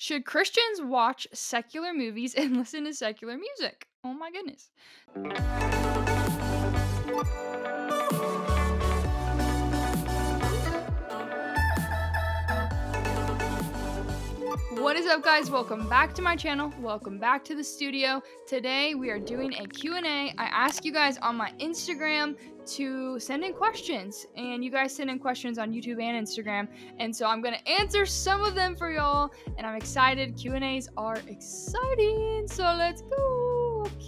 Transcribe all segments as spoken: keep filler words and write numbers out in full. Should Christians watch secular movies and listen to secular music? Oh my goodness. What is up, guys? Welcome back to my channel. Welcome back to the studio. Today we are doing a Q and A. I asked you guys on my Instagram to send in questions, and you guys send in questions on YouTube and Instagram, and so I'm gonna answer some of them for y'all, and I'm excited. Q and A's are exciting, so let's go.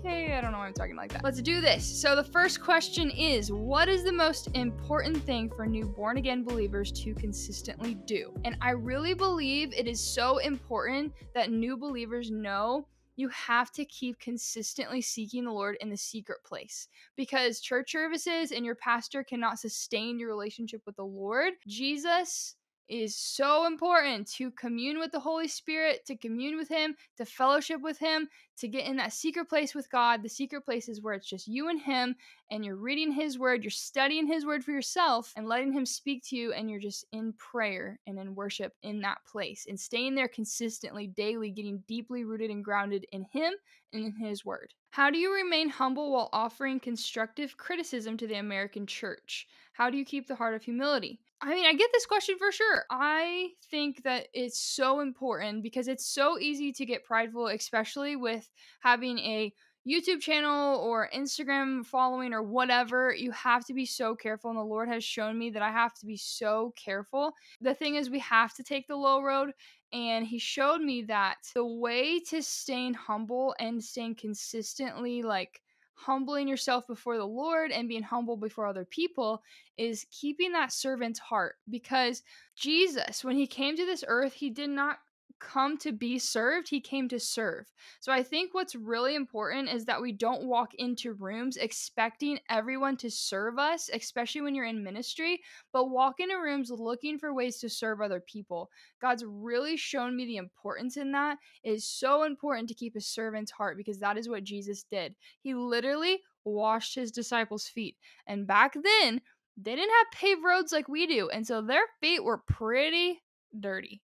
Okay, I don't know why I'm talking like that. Let's do this. So the first question is, what is the most important thing for new born-again believers to consistently do? And I really believe it is so important that new believers know you have to keep consistently seeking the Lord in the secret place, because church services and your pastor cannot sustain your relationship with the Lord. Jesus is so important to commune with the Holy Spirit, to commune with Him, to fellowship with Him, to get in that secret place with God. The secret place is where it's just you and Him, and you're reading His Word, you're studying His Word for yourself, and letting Him speak to you, and you're just in prayer and in worship in that place, and staying there consistently, daily, getting deeply rooted and grounded in Him and in His Word. How do you remain humble while offering constructive criticism to the American church? How do you keep the heart of humility? I mean, I get this question for sure. I think that it's so important because it's so easy to get prideful, especially with having a YouTube channel or Instagram following or whatever. You have to be so careful, and the Lord has shown me that I have to be so careful. The thing is, we have to take the low road, and He showed me that the way to staying humble and staying consistently, like, humbling yourself before the Lord and being humble before other people, is keeping that servant's heart. Because Jesus, when He came to this earth, He did not come to be served, He came to serve. So I think what's really important is that we don't walk into rooms expecting everyone to serve us, especially when you're in ministry, but walk into rooms looking for ways to serve other people. God's really shown me the importance in that. It is so important to keep a servant's heart, because that is what Jesus did. He literally washed His disciples' feet. And back then, they didn't have paved roads like we do, and so their feet were pretty dirty.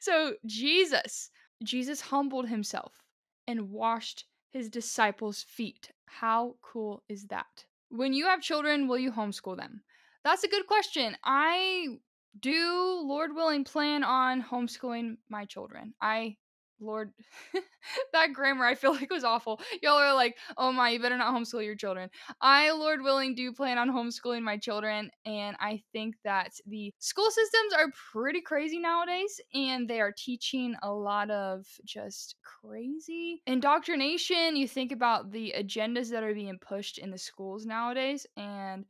So Jesus, Jesus humbled Himself and washed His disciples' feet. How cool is that? When you have children, will you homeschool them? That's a good question. I do, Lord willing, plan on homeschooling my children. I, Lord, that grammar I feel like was awful. Y'all are like, oh my, you better not homeschool your children. I, Lord willing, do plan on homeschooling my children, and I think that the school systems are pretty crazy nowadays, and they are teaching a lot of just crazy indoctrination. You think about the agendas that are being pushed in the schools nowadays, and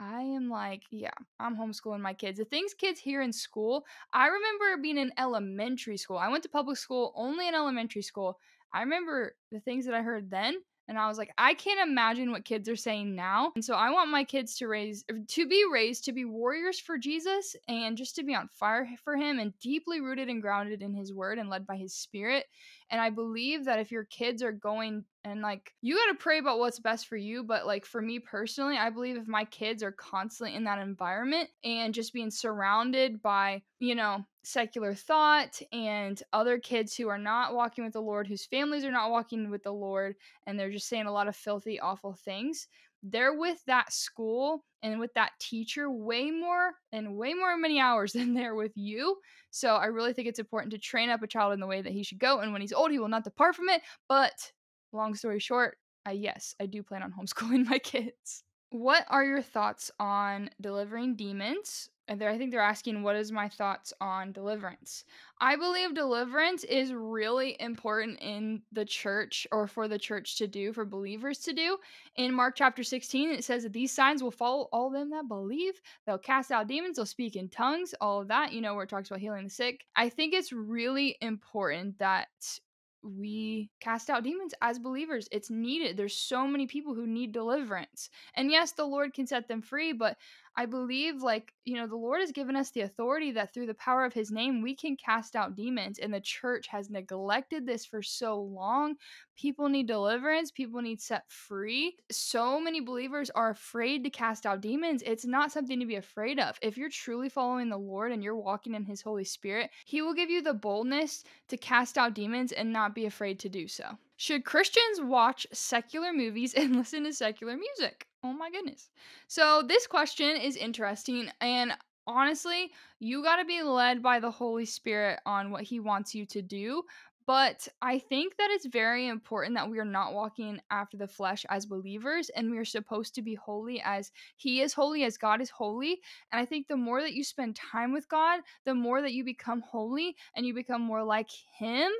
I am like, yeah, I'm homeschooling my kids. The things kids hear in school, I remember being in elementary school. I went to public school, only in elementary school. I remember the things that I heard then, and I was like, I can't imagine what kids are saying now. And so I want my kids to raise, to be raised, to be warriors for Jesus, and just to be on fire for Him, and deeply rooted and grounded in His Word, and led by His Spirit. And I believe that if your kids are going, and like, you got to pray about what's best for you, but like for me personally, I believe if my kids are constantly in that environment and just being surrounded by, you know, secular thought and other kids who are not walking with the Lord, whose families are not walking with the Lord, and they're just saying a lot of filthy, awful things, they're with that school and with that teacher way more and way more many hours than they're with you. So I really think it's important to train up a child in the way that he should go, and when he's old, he will not depart from it. But long story short, uh, yes, I do plan on homeschooling my kids. What are your thoughts on delivering demons? And I think they're asking, what is my thoughts on deliverance? I believe deliverance is really important in the church, or for the church to do, for believers to do. In Mark chapter sixteen, it says that these signs will follow all them that believe. They'll cast out demons, they'll speak in tongues, all of that, you know, where it talks about healing the sick. I think it's really important that we cast out demons as believers. It's needed. There's so many people who need deliverance. And yes, the Lord can set them free, but I believe, like, you know, the Lord has given us the authority that through the power of his name, we can cast out demons. And the church has neglected this for so long. People need deliverance. People need set free. So many believers are afraid to cast out demons. It's not something to be afraid of. If you're truly following the Lord and you're walking in his Holy Spirit, he will give you the boldness to cast out demons and not be afraid to do so. Should Christians watch secular movies and listen to secular music? Oh my goodness. So this question is interesting, and honestly, you got to be led by the Holy Spirit on what he wants you to do. But I think that it's very important that we are not walking after the flesh as believers, and we are supposed to be holy as he is holy, as God is holy. And I think the more that you spend time with God, the more that you become holy and you become more like him,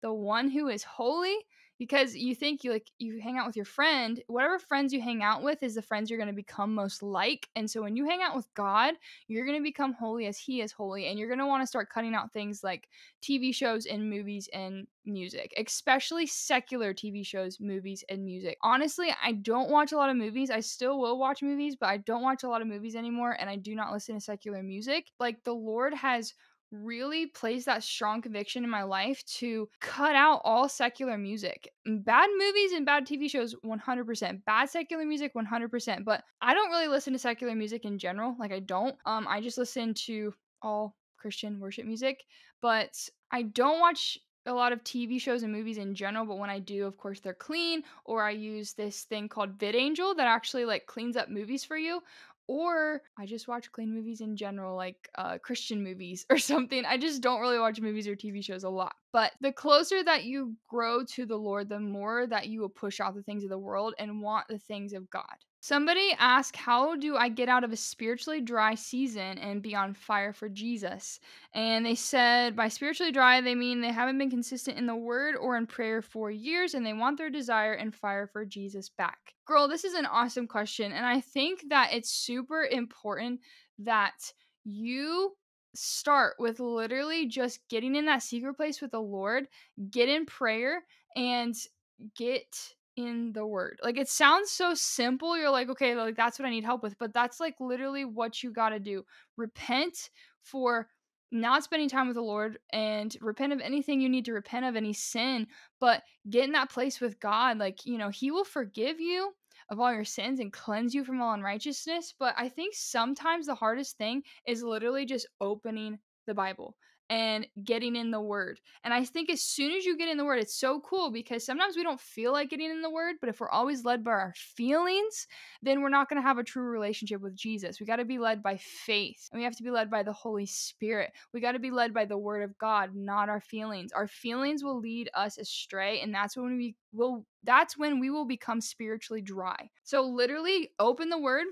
the one who is holy. Because you think you like you hang out with your friend, whatever friends you hang out with is the friends you're going to become most like. And so when you hang out with God, you're going to become holy as he is holy. And you're going to want to start cutting out things like T V shows and movies and music, especially secular T V shows, movies, and music. Honestly, I don't watch a lot of movies. I still will watch movies, but I don't watch a lot of movies anymore. And I do not listen to secular music. Like, the Lord has really placed that strong conviction in my life to cut out all secular music. Bad movies and bad T V shows, one hundred percent. Bad secular music, one hundred percent. But I don't really listen to secular music in general. Like, I don't. Um, I just listen to all Christian worship music. But I don't watch a lot of T V shows and movies in general, but when I do, of course, they're clean, or I use this thing called VidAngel that actually, like, cleans up movies for you. Or I just watch clean movies in general, like uh, Christian movies or something. I just don't really watch movies or T V shows a lot. But the closer that you grow to the Lord, the more that you will push out the things of the world and want the things of God. Somebody asked, how do I get out of a spiritually dry season and be on fire for Jesus? And they said by spiritually dry, they mean they haven't been consistent in the word or in prayer for years, and they want their desire and fire for Jesus back. Girl, this is an awesome question. And I think that it's super important that you start with literally just getting in that secret place with the Lord, get in prayer, and get in the word. Like, it sounds so simple. You're like, okay, like, that's what I need help with. But that's, like, literally what you got to do. Repent for not spending time with the Lord, and repent of anything you need to repent of, any sin, but get in that place with God. Like, you know, he will forgive you of all your sins and cleanse you from all unrighteousness. But I think sometimes the hardest thing is literally just opening the Bible and getting in the word. And I think as soon as you get in the word, it's so cool, because sometimes we don't feel like getting in the word, but if we're always led by our feelings, then we're not going to have a true relationship with Jesus. We got to be led by faith, and we have to be led by the Holy Spirit. We got to be led by the word of God, not our feelings. Our feelings will lead us astray, and that's when we will that's when we will become spiritually dry. So literally open the word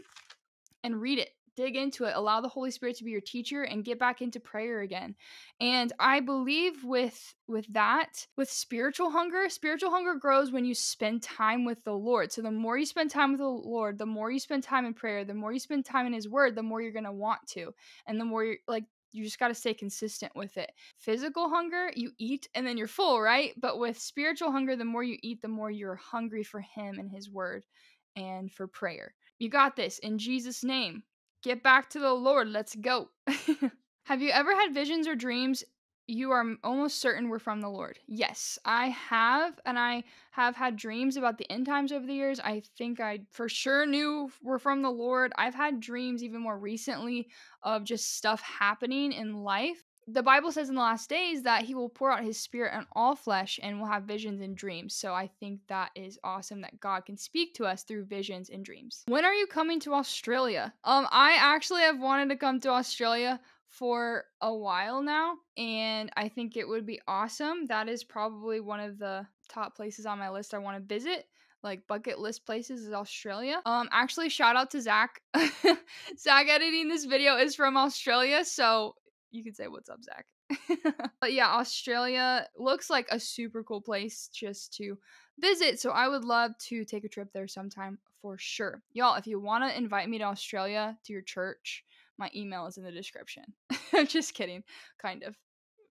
and read it. Dig into it. Allow the Holy Spirit to be your teacher, and get back into prayer again. And I believe with with that, with spiritual hunger, spiritual hunger grows when you spend time with the Lord. So the more you spend time with the Lord, the more you spend time in prayer, the more you spend time in his word, the more you're going to want to. And the more you're like, you just got to stay consistent with it. Physical hunger, you eat and then you're full, right? But with spiritual hunger, the more you eat, the more you're hungry for him and his word and for prayer. You got this, in Jesus' name. Get back to the Lord. Let's go. Have you ever had visions or dreams you are almost certain were from the Lord? Yes, I have. And I have had dreams about the end times over the years. I think I for sure knew were from the Lord. I've had dreams even more recently of just stuff happening in life. The Bible says in the last days that he will pour out his spirit on all flesh, and we'll have visions and dreams. So I think that is awesome that God can speak to us through visions and dreams. When are you coming to Australia? Um, I actually have wanted to come to Australia for a while now, and I think it would be awesome. That is probably one of the top places on my list I want to visit. Like, bucket list places is Australia. Um, actually, shout out to Zach. Zach editing this video is from Australia, so you could say, what's up, Zach? But yeah, Australia looks like a super cool place just to visit. So I would love to take a trip there sometime for sure. Y'all, if you want to invite me to Australia, to your church, my email is in the description. I'm just kidding. Kind of.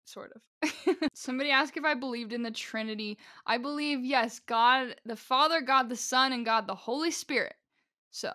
Sort of. Somebody asked if I believed in the Trinity. I believe, yes, God the Father, God the Son, and God the Holy Spirit. So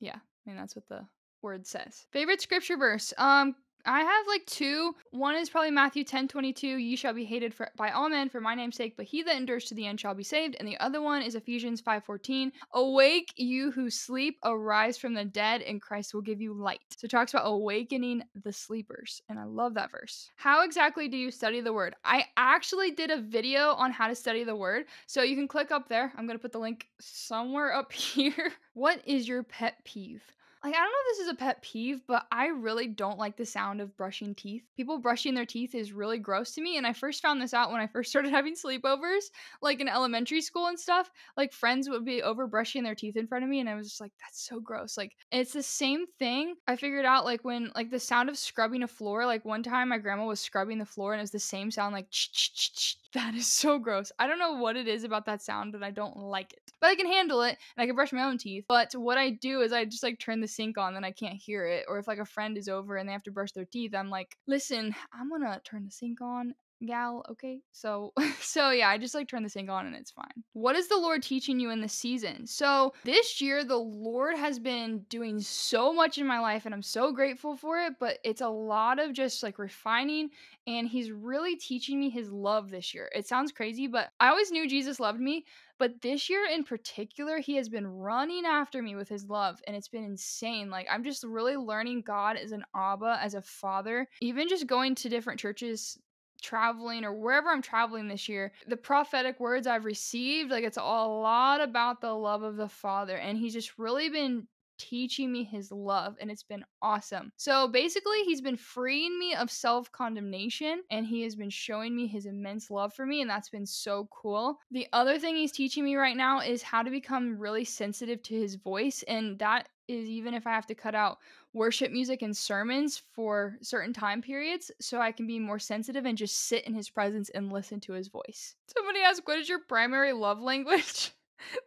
yeah, I mean, that's what the word says. Favorite scripture verse? Um, I have like two. One is probably Matthew ten twenty-two, ye shall be hated for, by all men for my name's sake, but he that endures to the end shall be saved. And the other one is Ephesians five fourteen, awake you who sleep, arise from the dead, and Christ will give you light. So it talks about awakening the sleepers, and I love that verse. How exactly do you study the word? I actually did a video on how to study the word, so you can click up there. I'm going to put the link somewhere up here. What is your pet peeve? Like, I don't know if this is a pet peeve, but I really don't like the sound of brushing teeth. People brushing their teeth is really gross to me, and I first found this out when I first started having sleepovers, like in elementary school and stuff. Like, friends would be over brushing their teeth in front of me, and I was just like, that's so gross. Like, it's the same thing. I figured out, like, when, like, the sound of scrubbing a floor, like, one time my grandma was scrubbing the floor, and it was the same sound, like, ch-ch-ch-ch. That is so gross. I don't know what it is about that sound, but I don't like it. But I can handle it, and I can brush my own teeth. But what I do is I just, like, turn the sink on, then I can't hear it. Or if, like, a friend is over and they have to brush their teeth, I'm like, listen, I'm gonna turn the sink on, gal, okay? So, so yeah, I just, like, turn the sink on and it's fine. What is the Lord teaching you in this season? So this year, the Lord has been doing so much in my life, and I'm so grateful for it, but it's a lot of just, like, refining, and he's really teaching me his love this year. It sounds crazy, but I always knew Jesus loved me, but this year in particular, he has been running after me with his love, and it's been insane. Like, I'm just really learning God as an Abba, as a father. Even just going to different churches, traveling, or wherever I'm traveling this year, the prophetic words I've received, like, it's a lot about the love of the Father, and he's just really been teaching me his love, and it's been awesome. So basically, he's been freeing me of self-condemnation, and he has been showing me his immense love for me, and that's been so cool. The other thing he's teaching me right now is how to become really sensitive to his voice, and that is even if I have to cut out worship music and sermons for certain time periods, so I can be more sensitive and just sit in his presence and listen to his voice. Somebody asked, what is your primary love language?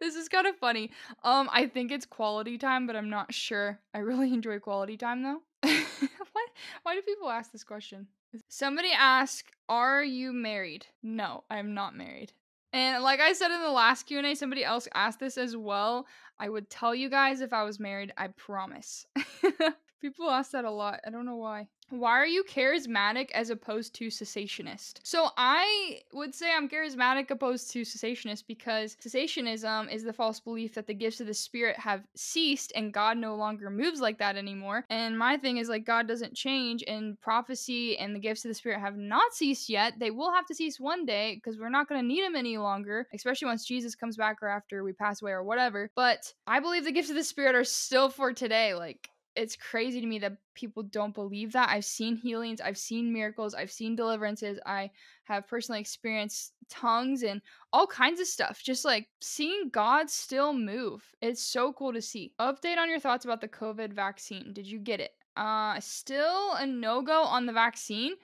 This is kind of funny. Um, I think it's quality time, but I'm not sure. I really enjoy quality time, though. What? Why do people ask this question? Somebody asked, are you married? No, I'm not married. And like I said in the last Q and A, somebody else asked this as well. I would tell you guys if I was married, I promise. People ask that a lot. I don't know why. Why are you charismatic as opposed to cessationist? So I would say I'm charismatic opposed to cessationist because cessationism is the false belief that the gifts of the Spirit have ceased and God no longer moves like that anymore. And my thing is, like, God doesn't change, and prophecy and the gifts of the Spirit have not ceased yet. They will have to cease one day because we're not going to need them any longer, especially once Jesus comes back or after we pass away or whatever. But I believe the gifts of the Spirit are still for today. Like, it's crazy to me that people don't believe that. I've seen healings, I've seen miracles, I've seen deliverances, I have personally experienced tongues and all kinds of stuff. Just like seeing God still move. It's so cool to see. Update on your thoughts about the COVID vaccine. Did you get it? Uh, still a no-go on the vaccine.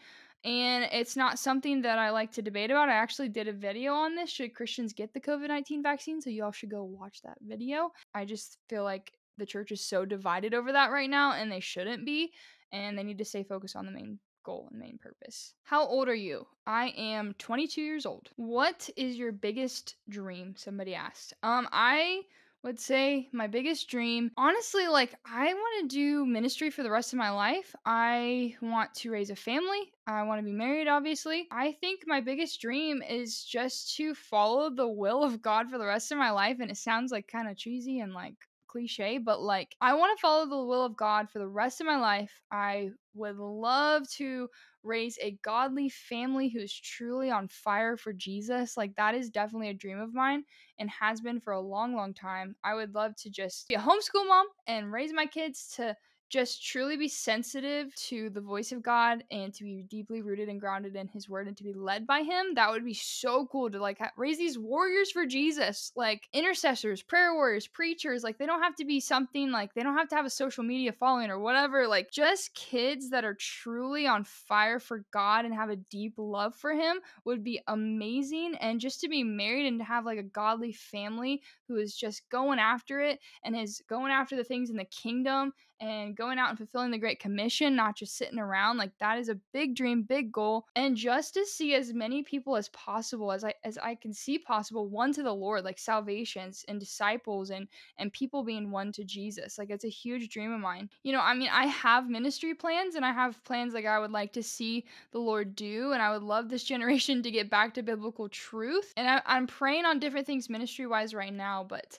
And it's not something that I like to debate about. I actually did a video on this. Should Christians get the COVID nineteen vaccine? So y'all should go watch that video. I just feel like the church is so divided over that right now, and they shouldn't be, and they need to stay focused on the main goal and main purpose. How old are you? I am twenty-two years old. What is your biggest dream? Somebody asked. Um, I would say my biggest dream, honestly, like, I want to do ministry for the rest of my life. I want to raise a family. I want to be married, obviously. I think my biggest dream is just to follow the will of God for the rest of my life, and it sounds like kind of cheesy and like cliche, but like, I want to follow the will of God for the rest of my life. I would love to raise a godly family who's truly on fire for Jesus. Like, that is definitely a dream of mine and has been for a long, long time. I would love to just be a homeschool mom and raise my kids to just truly be sensitive to the voice of God and to be deeply rooted and grounded in his word and to be led by him. That would be so cool to like raise these warriors for Jesus, like intercessors, prayer warriors, preachers. Like, they don't have to be something, like, they don't have to have a social media following or whatever. Like, just kids that are truly on fire for God and have a deep love for him would be amazing. And just to be married and to have like a godly family who is just going after it and is going after the things in the kingdom and going out and fulfilling the Great Commission, not just sitting around. Like, that is a big dream, big goal. And just to see as many people as possible, as I as I can see possible, one to the Lord, like salvations and disciples and, and people being one to Jesus. Like, it's a huge dream of mine. You know, I mean, I have ministry plans, and I have plans like I would like to see the Lord do, and I would love this generation to get back to biblical truth. And I, I'm praying on different things ministry-wise right now, but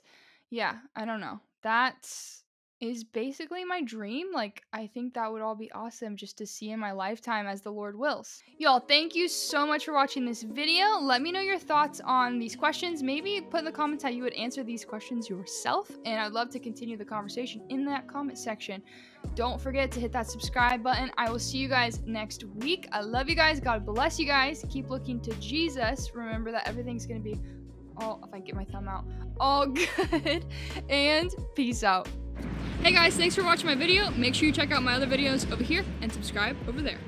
yeah, I don't know. That's... is basically my dream. Like, I think that would all be awesome just to see in my lifetime as the Lord wills. Y'all, thank you so much for watching this video. Let me know your thoughts on these questions. Maybe put in the comments how you would answer these questions yourself, and I'd love to continue the conversation in that comment section. Don't forget to hit that subscribe button. I will see you guys next week. I love you guys. God bless you guys. Keep looking to Jesus. Remember that everything's going to be all, if I get my thumb out, all good, and peace out. Hey guys, thanks for watching my video. Make sure you check out my other videos over here and subscribe over there.